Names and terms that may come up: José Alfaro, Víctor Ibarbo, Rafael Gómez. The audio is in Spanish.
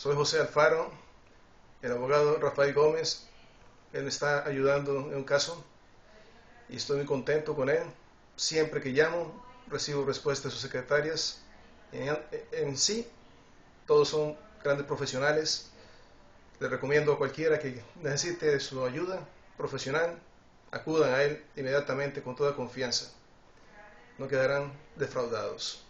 Soy José Alfaro, el abogado Rafael Gómez, él está ayudando en un caso y estoy muy contento con él. Siempre que llamo, recibo respuestas de sus secretarias. En sí, todos son grandes profesionales. Les recomiendo a cualquiera que necesite su ayuda profesional, acudan a él inmediatamente con toda confianza. No quedarán defraudados.